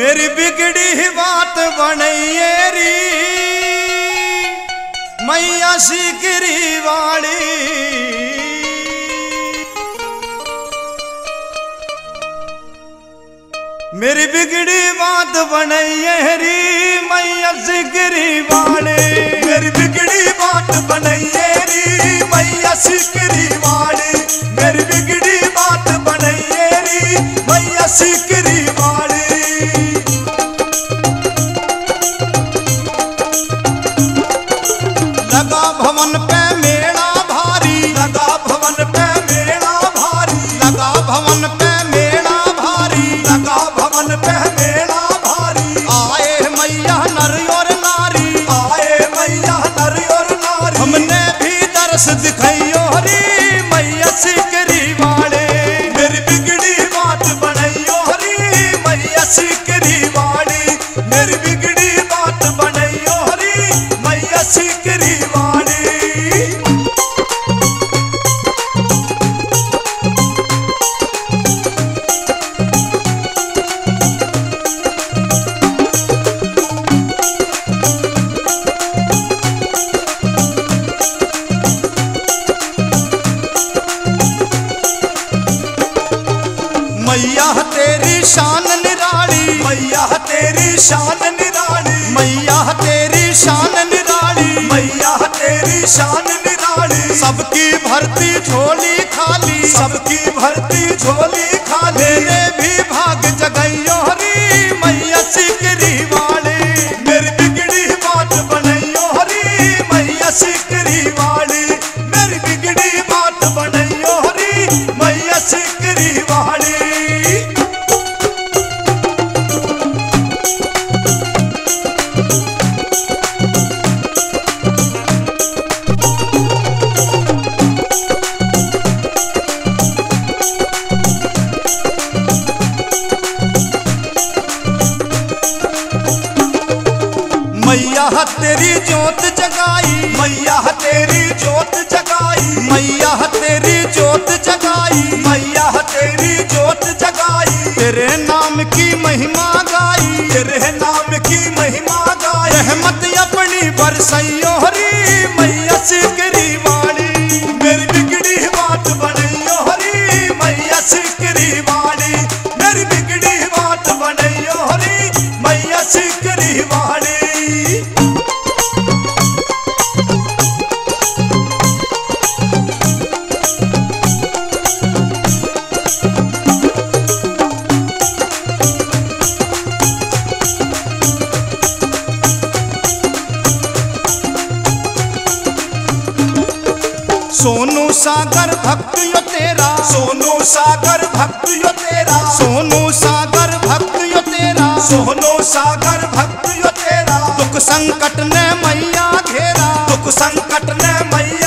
मेरी बिगड़ी बात बनैरी मैया सीकरी वाली। मेरी बिगड़ी बात बनैरी मैया सीकरी वाली। मेरी बिगड़ी बात बनैरी मैया सीकरी वाली। मेरी बिगड़ी बात बनैरी मैया सीकरी वाली। लगा भवन पे मेला भारी। लगा भवन पे मेला भारी। लगा भवन पे मेला भारी। लगा भवन पे मेला भारी। आए मैया नर और नारी। आए मैया नर और नारी। हमने भी दर्श दिखाइयो हरी मैया सीकरी वाले। मेरी बिगड़ी बात बनाइयो हरी मैया सीकरी वाली। मेरी बिगड़ी बात बनाइयो हरी मैया सीकरी मैया तेरी शान निराली। मैया तेरी शान निराली। मैया तेरी शान निराली। मैया तेरी शान निराली। सबकी भर्ती झोली खाली। सबकी भर्ती झोली खाली। मेरे भी भाग जगाइयो हरी मैया सीकरी वाली। मेरी बिगड़ी बात बनाइयो हरी मैया सीकरी वाली। मेरी बिगड़ी बात बनाइयो हरी मैया सीकरी वाली। मैया तेरी जोत जगाई। मैया तेरी जोत जगाई। मैया तेरी जोत जगाई। मैया तेरी जोत जगाई। तेरे नाम की महिमा गाई। तेरे नाम की महिमा गाई। रहमत अपनी बरसैयो हरी मैया सीकरी वाली। मेरी बिगड़ी बात बनैयो हरी मैया सीकरी वाली। मेरी बिगड़ी बात बनैयो हरी मैया सीकरी वाली। सोनू सागर भक्त यो तेरा। सोनू सागर भक्त यो तेरा। सोनू सागर भक्त यो तेरा। सोनू सागर भक्त यो तेरा। दुख संकट ने मैया घेरा। दुख संकट ने मैया